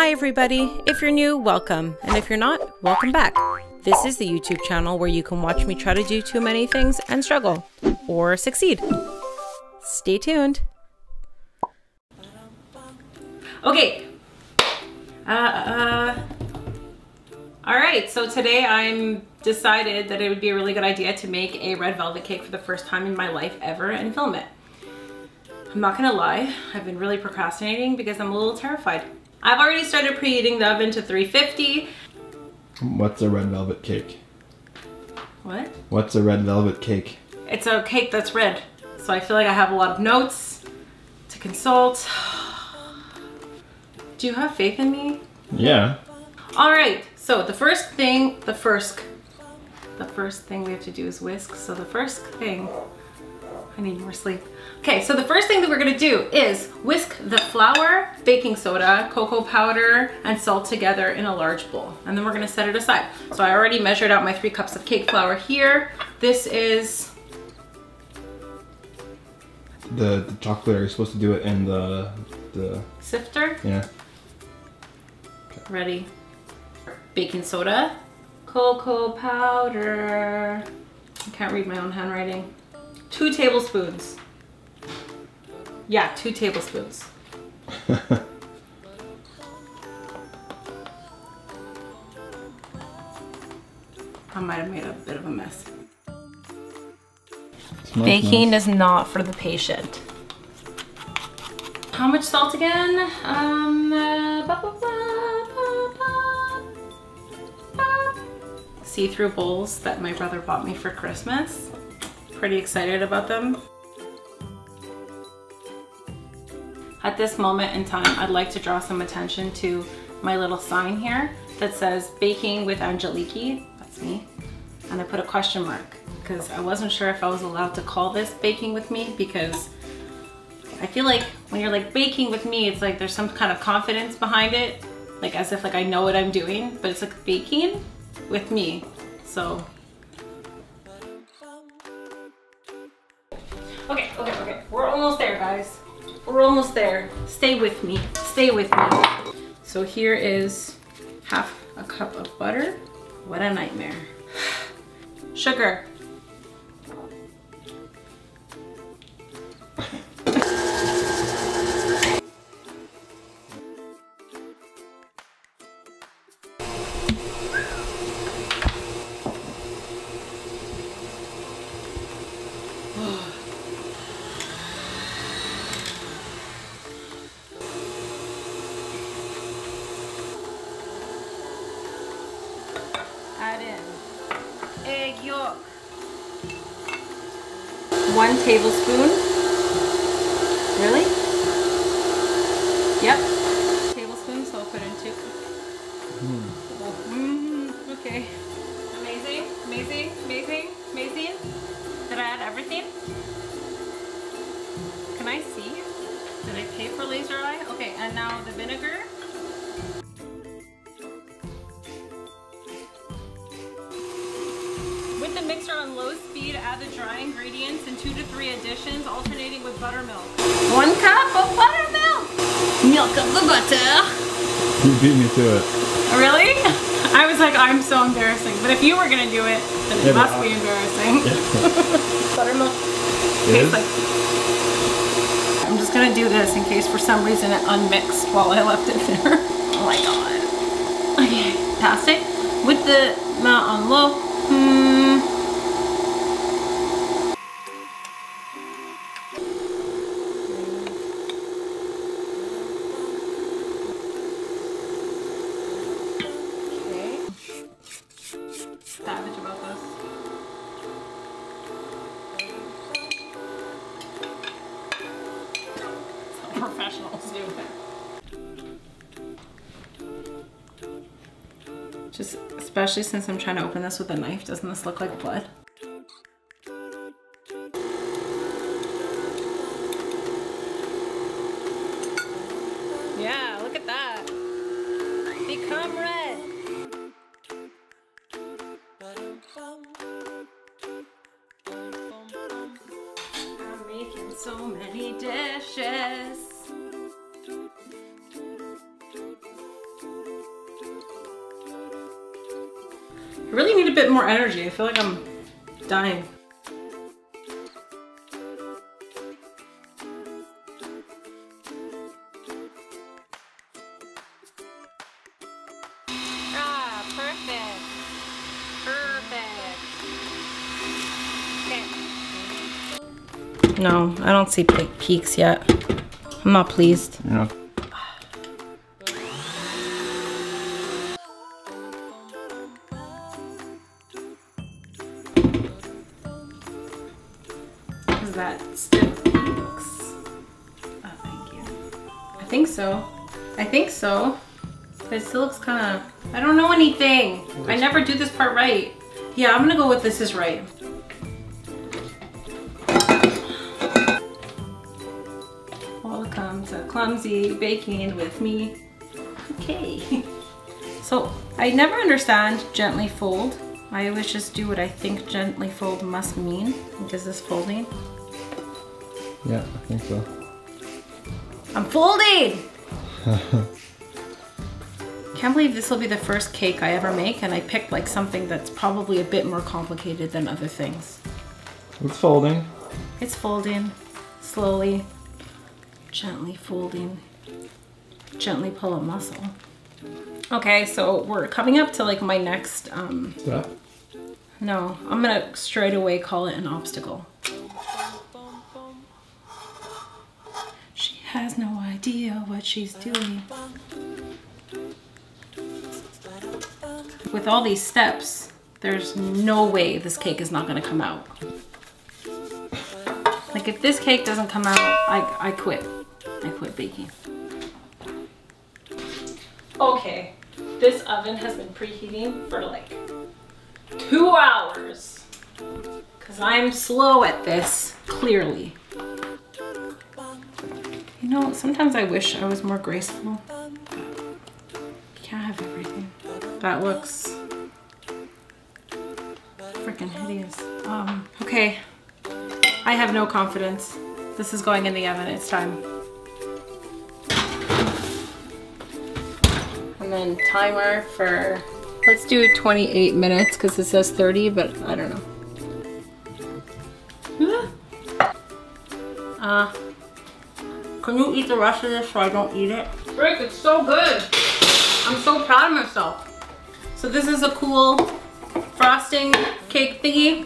Hi everybody, if you're new, welcome, and if you're not, welcome back. This is the YouTube channel where you can watch me try to do too many things and struggle, or succeed. Stay tuned. Okay, alright, so today I decided that it would be a really good idea to make a red velvet cake for the first time in my life ever and film it. I'm not gonna lie, I've been really procrastinating because I'm a little terrified. I've already started preheating the oven to 350. What's a red velvet cake? What? What's a red velvet cake? It's a cake that's red. So I feel like I have a lot of notes to consult. Do you have faith in me? Yeah. All right, so the first thing we have to do is whisk. So the first thing, I need more sleep. Okay, so the first thing that we're gonna do is whisk the flour, baking soda, cocoa powder, and salt together in a large bowl. And then we're gonna set it aside. So I already measured out my 3 cups of cake flour here. This is... The chocolate, you're supposed to do it in the... Sifter? Yeah. Okay. Ready. Baking soda, cocoa powder. I can't read my own handwriting. 2 tablespoons. Yeah, 2 tablespoons. I might have made a bit of a mess. Baking is not for the patient. How much salt again? See-through bowls that my brother bought me for Christmas. Pretty excited about them. At this moment in time, I'd like to draw some attention to my little sign here that says Baking with Angeliki. That's me. And I put a question mark because I wasn't sure if I was allowed to call this Baking with Me, because I feel like when you're like baking with me, it's like there's some kind of confidence behind it, like as if like I know what I'm doing, but it's like baking with me. So Okay. We're almost there, guys. We're almost there. Stay with me. Stay with me. So here is half a cup of butter. What a nightmare. Sugar. Egg yolk. 1 tablespoon. Really? Yep. Tablespoon, so I'll put in 2. Okay. Amazing, amazing, amazing, amazing. Did I add everything? Can I see? Did I pay for laser eye? Okay, and now the vinegar. On low speed, add the dry ingredients in 2 to 3 additions, alternating with buttermilk. 1 cup of buttermilk! Milk of the butter! You beat me to it. Really? I was like, I'm so embarrassing. But if you were gonna do it, then it must be embarrassing. Yeah. Buttermilk. Tastes like... I'm just gonna do this in case for some reason it unmixed while I left it there. Oh my god. Okay, pass it with the on low. Savage about this. That's how professionals do it. Just especially since I'm trying to open this with a knife, doesn't this look like blood? Yeah, look at that. Become red. So many dishes. really need a bit more energy. I feel like I'm dying. Ah, perfect. Perfect. Okay. No, I don't see peaks yet. I'm not pleased. Yeah. That still peaks. Oh, thank you. I think so. I think so. But it still looks kind of... I don't know anything. I never do this part right. Yeah, I'm gonna go with this is right. All comes a clumsy baking with me. Okay. So, I never understand gently fold. I always just do what I think gently fold must mean. Like, is this folding? Yeah, I think so. I'm folding! Can't believe this will be the first cake I ever make, and I picked like something that's probably a bit more complicated than other things. It's folding. It's folding. Slowly. Gently folding. Gently pull a muscle. Okay, so we're coming up to like my next, step? No, I'm gonna straight away call it an obstacle. Has no idea what she's doing. With all these steps, there's no way this cake is not gonna come out. Like, if this cake doesn't come out, I quit. I quit baking. Okay, this oven has been preheating for like 2 hours. 'Cause I'm slow at this, clearly. You know, sometimes I wish I was more graceful. You can't have everything. That looks freaking hideous. Okay. I have no confidence. This is going in the oven. It's time. And then timer for, let's do 28 minutes because it says 30, but I don't know. Can you eat the rest of this so I don't eat it? Rick, it's so good. I'm so proud of myself. So this is a cool frosting cake thingy.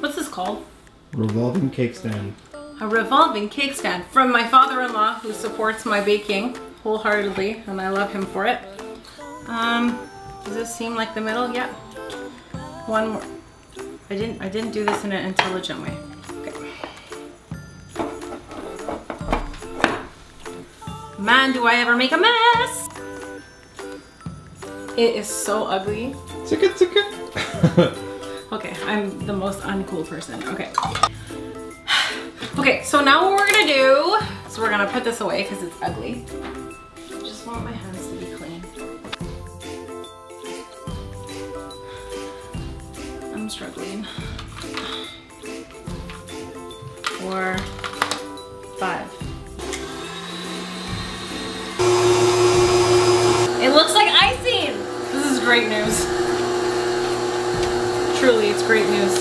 What's this called? Revolving cake stand. A revolving cake stand from my father-in-law, who supports my baking wholeheartedly, and I love him for it. Does this seem like the middle? Yeah. One more. I didn't do this in an intelligent way. Man, do I ever make a mess! It is so ugly. It's okay. Okay, I'm the most uncool person. Okay. Okay, so now what we're gonna do is we're gonna put this away because it's ugly. I just want my hands to be clean. I'm struggling. 4, 5. It looks like icing! This is great news. Truly, it's great news.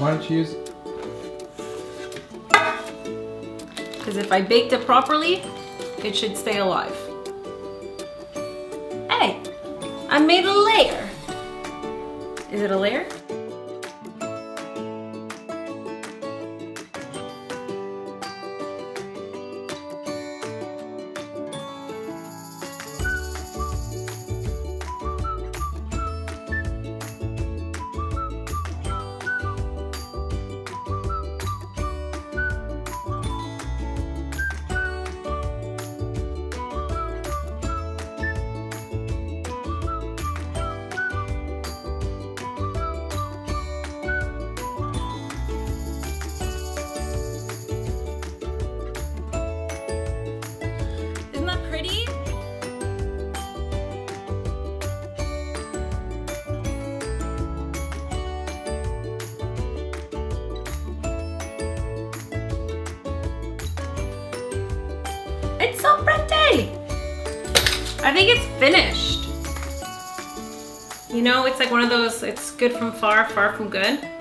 Why don't you use it? Because if I baked it properly, it should stay alive. Hey! I made a layer! Is it a layer? I think it's finished. You know, it's like one of those, it's good from far, far from good.